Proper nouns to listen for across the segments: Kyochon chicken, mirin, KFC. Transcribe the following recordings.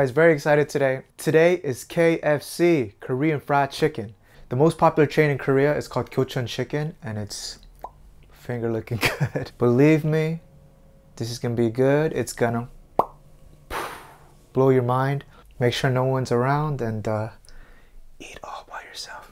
Guys, very excited today. Today is KFC, Korean fried chicken. The most popular chain in Korea is called Kyochon Chicken, and it's finger looking good. Believe me, this is gonna be good. It's gonna blow your mind. Make sure no one's around and eat all by yourself.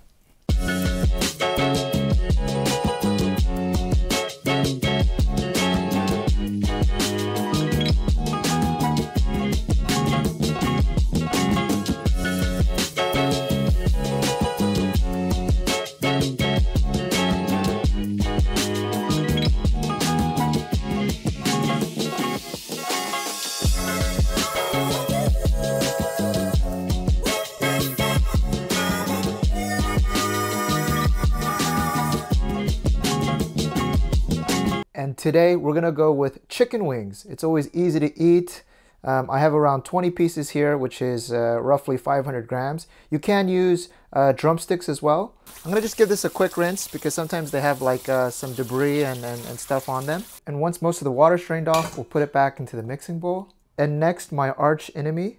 And today we're gonna go with chicken wings. It's always easy to eat. I have around 20 pieces here, which is roughly 500 grams. You can use drumsticks as well. I'm gonna just give this a quick rinse because sometimes they have like some debris and stuff on them. And once most of the water's drained off, we'll put it back into the mixing bowl. And next, my arch enemy,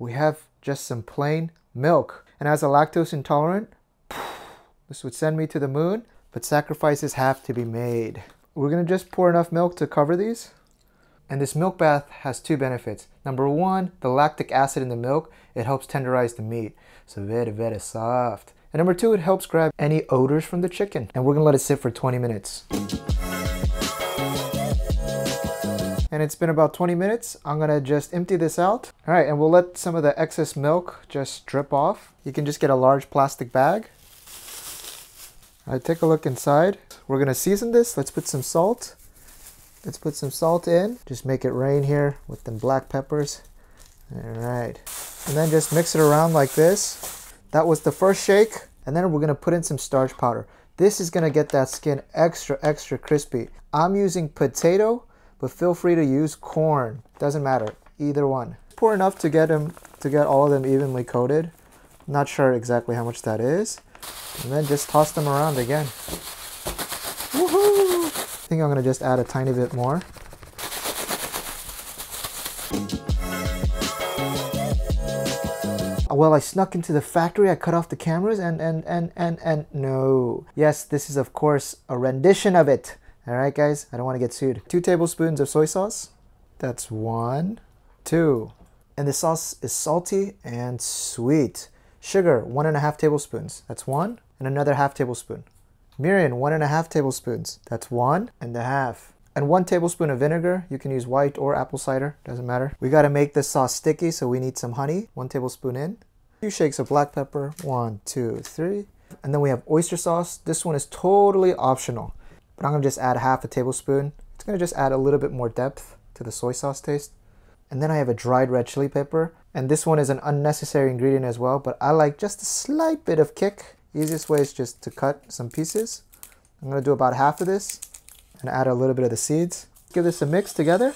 we have just some plain milk. And as a lactose intolerant, this would send me to the moon, but sacrifices have to be made. We're gonna just pour enough milk to cover these. And this milk bath has two benefits. Number one, the lactic acid in the milk, it helps tenderize the meat. So very, very soft. And number two, it helps grab any odors from the chicken. And we're gonna let it sit for 20 minutes. And it's been about 20 minutes. I'm gonna just empty this out. All right, and we'll let some of the excess milk just drip off. You can just get a large plastic bag. All right, take a look inside. We're gonna season this. Let's put some salt. Let's put some salt in. Just make it rain here with them black peppers. All right. And then just mix it around like this. That was the first shake. And then we're gonna put in some starch powder. This is gonna get that skin extra, extra crispy. I'm using potato, but feel free to use corn. Doesn't matter, either one. Pour enough to get all of them evenly coated. Not sure exactly how much that is. And then just toss them around again. Woohoo! I think I'm gonna just add a tiny bit more. Well, I snuck into the factory, I cut off the cameras and no. Yes, this is of course a rendition of it. All right, guys, I don't wanna get sued. 2 tablespoons of soy sauce. That's 1, 2. And the sauce is salty and sweet. Sugar, 1.5 tablespoons, that's 1, and another 1/2 tablespoon. Mirin, 1.5 tablespoons, that's 1.5. And 1 tablespoon of vinegar, you can use white or apple cider, doesn't matter. We gotta make this sauce sticky, so we need some honey, 1 tablespoon in. 2 shakes of black pepper, 1, 2, 3. And then we have oyster sauce. This one is totally optional, but I'm gonna just add 1/2 tablespoon. It's gonna just add a little bit more depth to the soy sauce taste. And then I have a dried red chili pepper. And this one is an unnecessary ingredient as well, but I like just a slight bit of kick. Easiest way is just to cut some pieces. I'm gonna do about half of this and add a little bit of the seeds. Give this a mix together.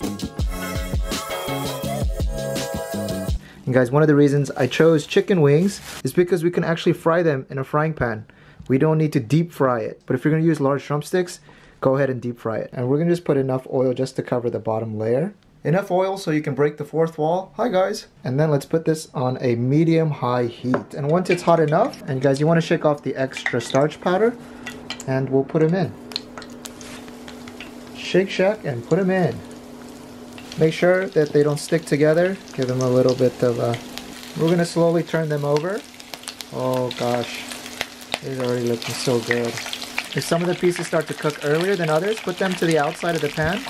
And guys, one of the reasons I chose chicken wings is because we can actually fry them in a frying pan. We don't need to deep fry it, but if you're gonna use large drumsticks, go ahead and deep fry it. And we're gonna just put enough oil just to cover the bottom layer. Enough oil so you can break the 4th wall. Hi guys. And then let's put this on a medium-high heat. And once it's hot enough, and guys, you want to shake off the extra starch powder, and we'll put them in. Shake, shack, and put them in. Make sure that they don't stick together. Give them a little bit of a... We're going to slowly turn them over. Oh gosh, these are already looking so good. If some of the pieces start to cook earlier than others, put them to the outside of the pan.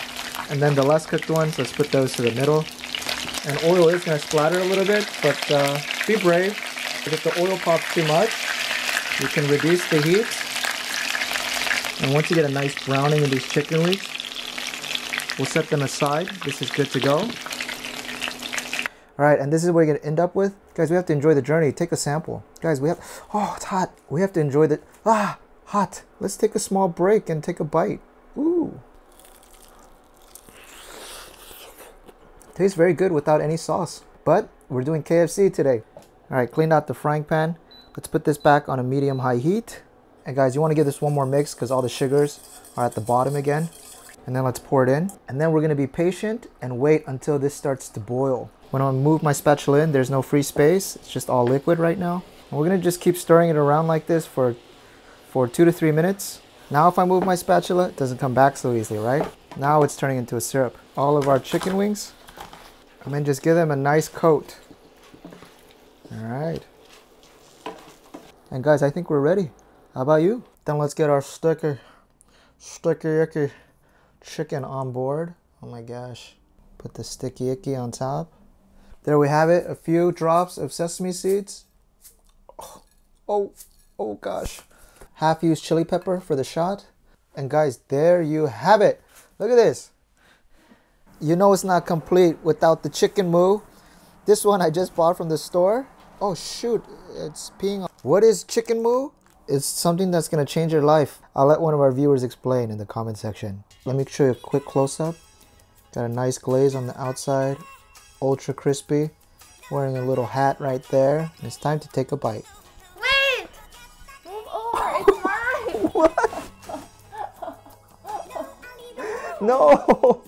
And then the less cooked ones, let's put those to the middle. And oil is gonna splatter a little bit, but be brave. If the oil pops too much, you can reduce the heat. And once you get a nice browning of these chicken wings, we'll set them aside. This is good to go. All right, and this is what you're gonna end up with. Guys, we have to enjoy the journey. Take a sample. Guys, we have, oh, it's hot. We have to enjoy the, ah, hot. Let's take a small break and take a bite. Ooh. Tastes very good without any sauce, but we're doing KFC today. All right, cleaned out the frying pan. Let's put this back on a medium-high heat. And guys, you want to give this one more mix because all the sugars are at the bottom again. and then let's pour it in. And then we're gonna be patient and wait until this starts to boil. When I move my spatula in, there's no free space. It's just all liquid right now. And we're gonna just keep stirring it around like this for 2 to 3 minutes. Now if I move my spatula, it doesn't come back so easily, right? Now it's turning into a syrup. All of our chicken wings, and then just give them a nice coat. All right. And guys, I think we're ready. How about you? Then let's get our sticky icky chicken on board. Oh my gosh. Put the sticky icky on top. There we have it. A few drops of sesame seeds. Oh gosh. Half used chili pepper for the shot. And guys, there you have it. Look at this. You know it's not complete without the chicken mou. This one I just bought from the store. Oh shoot, it's peeing. What is chicken mou? It's something that's gonna change your life. I'll let one of our viewers explain in the comment section. Let me show you a quick close-up. Got a nice glaze on the outside, ultra crispy. Wearing a little hat right there. It's time to take a bite. Wait! Move over, it's mine! What? No!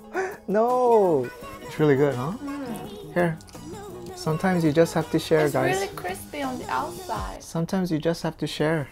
No! It's really good, huh? Mm. Here. Sometimes you just have to share, guys. It's really crispy on the outside. Sometimes you just have to share.